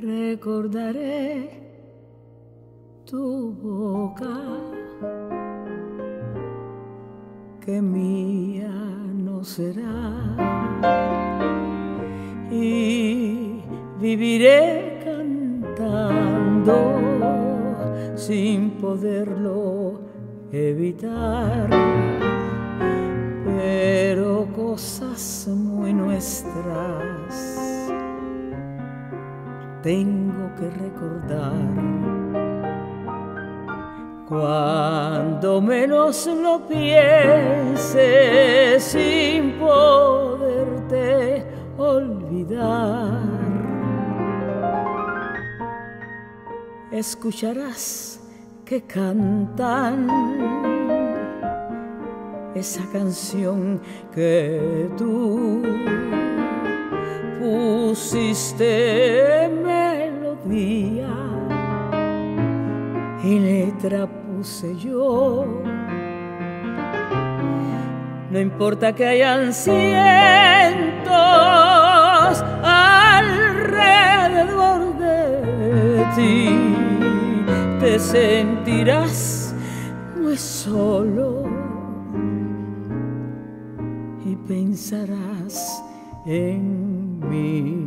recordaré tu boca que mía no será y viviré cantando sin poderlo evitar, pero cosas muy nuestras tengo que recordar. Cuando menos lo piense sin poderte olvidar, escucharás que cantan esa canción que tú pusiste melodía y letra puse yo. No importa que hayan cientos alrededor de ti, te sentirás muy solo y pensarás en mí.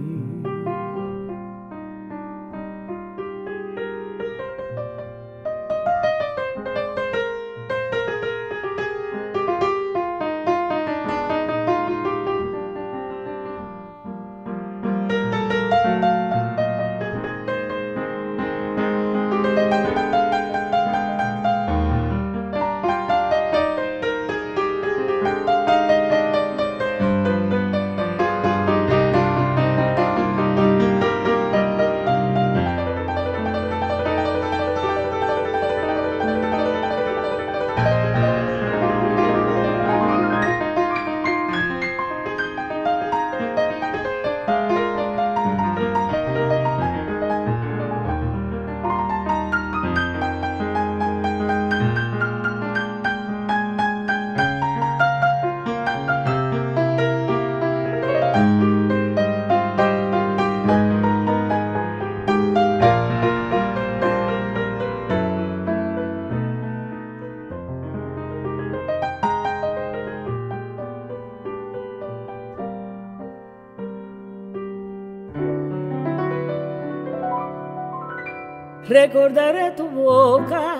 Recordaré tu boca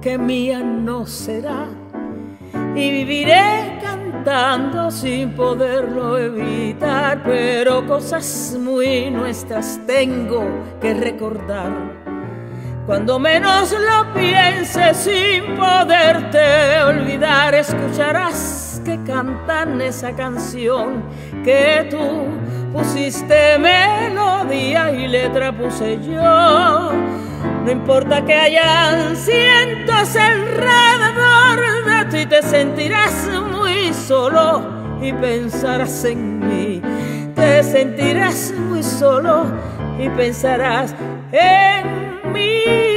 que mía no será y viviré cantando sin poderlo evitar, pero cosas muy nuestras tengo que recordar. Cuando menos lo piense sin poderte olvidar, escucharás que cantan esa canción que tú pusiste melodía y letra puse yo. No importa que hayan cientos alrededor de ti, te sentirás muy solo y pensarás en mí. Te sentirás muy solo y pensarás en mí.